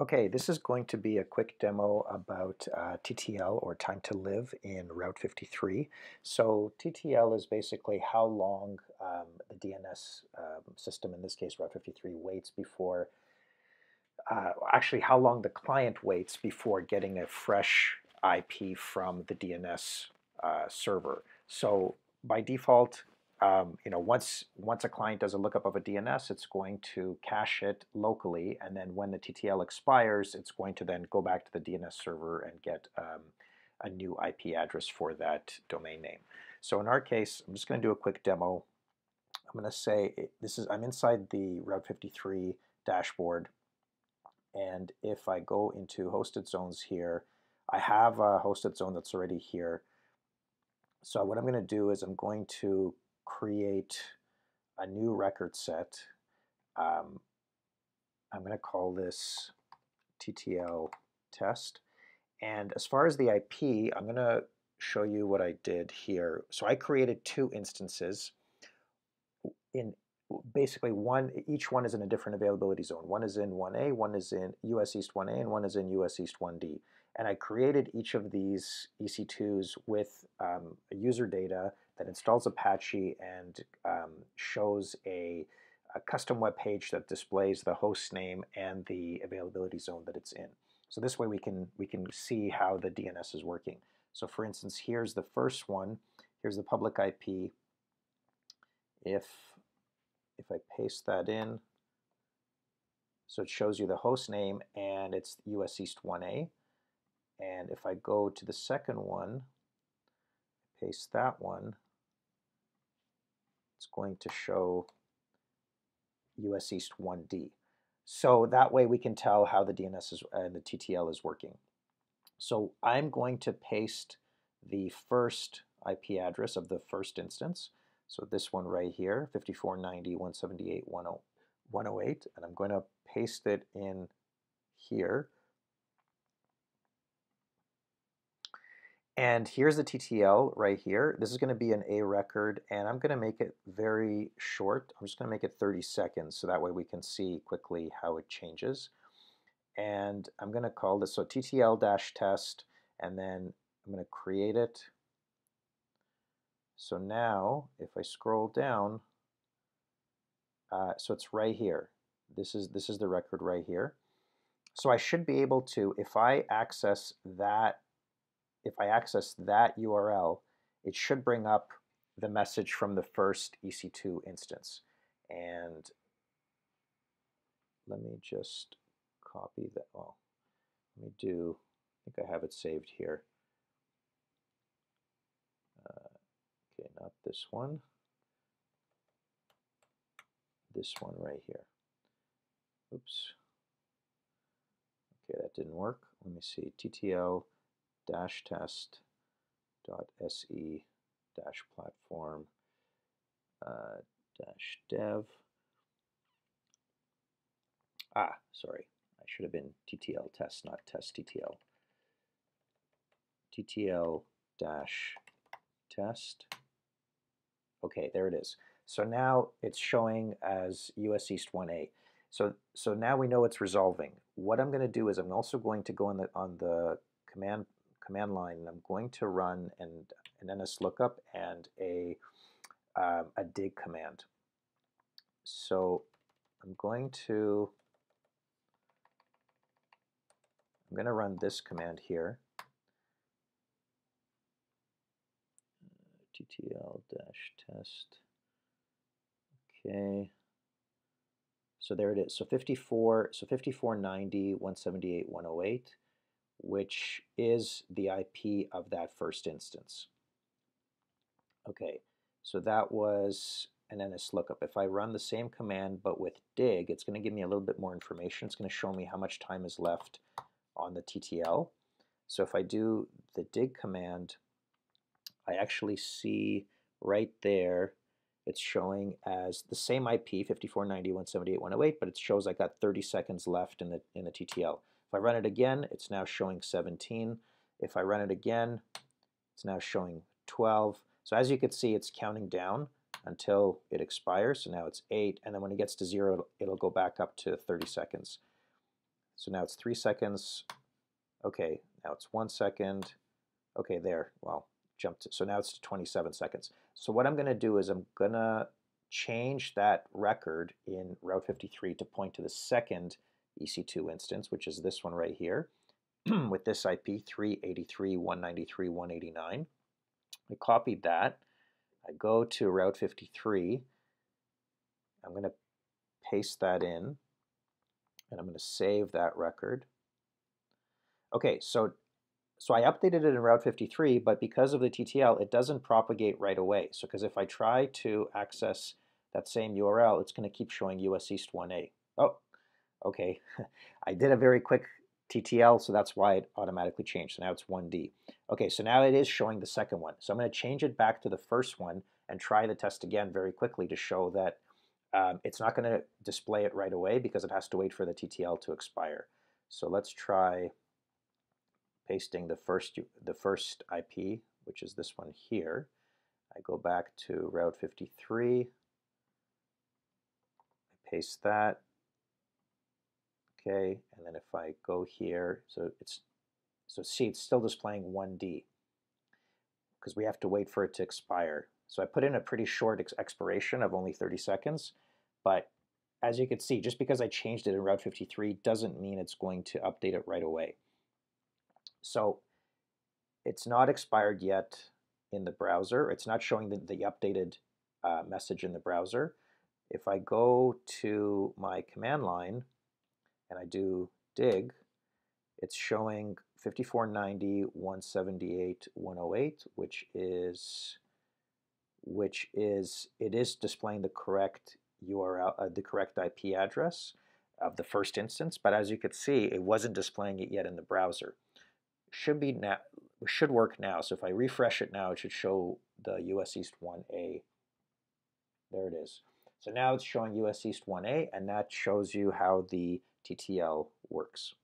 Okay, this is going to be a quick demo about TTL, or time to live, in Route 53. So TTL is basically how long the DNS system, in this case Route 53, waits before, actually how long the client waits before getting a fresh IP from the DNS server. So by default, you know, once a client does a lookup of a DNS, it's going to cache it locally, and then when the TTL expires, it's going to then go back to the DNS server and get a new IP address for that domain name. So in our case, I'm just going to do a quick demo. I'm going to say I'm inside the Route 53 dashboard, and if I go into hosted zones here, I have a hosted zone that's already here. So what I'm going to do is I'm going to create a new record set. I'm going to call this TTL test. And as far as the IP, I'm going to show you what I did here. So I created two instances. In basically each one is in a different availability zone. One is in 1A, one is in US East 1A, and one is in US East 1D. And I created each of these EC2s with user data that installs Apache and shows a custom web page that displays the host name and the availability zone that it's in. So this way we can see how the DNS is working. So for instance, here's the first one. Here's the public IP. If I paste that in, so it shows you the host name and it's US East 1A. And if I go to the second one, paste that one, it's going to show US East 1D. So that way we can tell how the DNS and the TTL is working. So I'm going to paste the first IP address of the first instance. So this one right here, 5490.178.108, and I'm going to paste it in here. And here's the TTL right here. This is going to be an A record, and I'm going to make it very short. I'm just going to make it 30 seconds, so that way we can see quickly how it changes. And I'm going to call this, so TTL-test, and then I'm going to create it. So now, if I scroll down, so it's right here. This is the record right here. So I should be able to, if I access that URL, it should bring up the message from the first EC2 instance. And let me just copy that. Oh, let me do, I think I have it saved here. Okay, not this one. This one right here. Oops. Okay, that didn't work. Let me see. TTL-test.se-platform-dev. Ah, sorry. I should have been TTL test, not test TTL. TTL-test. Okay, there it is. So now it's showing as US East 1A. So now we know it's resolving. What I'm going to do is I'm also going to go on the command line, and I'm going to run an NS lookup and a dig command. So I'm going to run this command here, TTL-test. Okay, so there it is. So 5490.178.108, which is the IP of that first instance. Okay, so that was an NS lookup. If I run the same command but with dig, it's going to give me a little bit more information. It's going to show me how much time is left on the TTL. So if I do the dig command, I actually see right there it's showing as the same IP, 5490.178.108, but it shows I got 30 seconds left in the TTL. If I run it again, it's now showing 17. If I run it again, it's now showing 12. So as you can see, it's counting down until it expires. So now it's 8, and then when it gets to 0, it'll go back up to 30 seconds. So now it's 3 seconds. Okay, now it's 1 second. Okay, there, well, jumped. So now it's 27 seconds. So what I'm going to do is I'm going to change that record in Route 53 to point to the second EC2 instance, which is this one right here, with this IP 383.193.189. I copied that. I go to Route 53. I'm going to paste that in, and I'm going to save that record. Okay, so I updated it in Route 53, but because of the TTL, it doesn't propagate right away. So because if I try to access that same URL, it's going to keep showing US East 1A. Oh, okay. I did a very quick TTL, so that's why it automatically changed. So now it's 1D. Okay, so now it is showing the second one. So I'm going to change it back to the first one and try the test again very quickly to show that it's not going to display it right away because it has to wait for the TTL to expire. So let's try pasting the first IP, which is this one here. I go back to Route 53. I paste that. Okay, and then if I go here, so see it's still displaying 1D because we have to wait for it to expire. So I put in a pretty short expiration of only 30 seconds, but as you can see, just because I changed it in Route 53 doesn't mean it's going to update it right away. So it's not expired yet in the browser. It's not showing the updated message in the browser. If I go to my command line and I do dig, it's showing 5490, 178, 108, which is displaying the correct URL, the correct IP address of the first instance. But as you can see, it wasn't displaying it yet in the browser. Should work now. So if I refresh it now, it should show the US East 1A. There it is. So now it's showing US East 1A, and that shows you how the TTL works.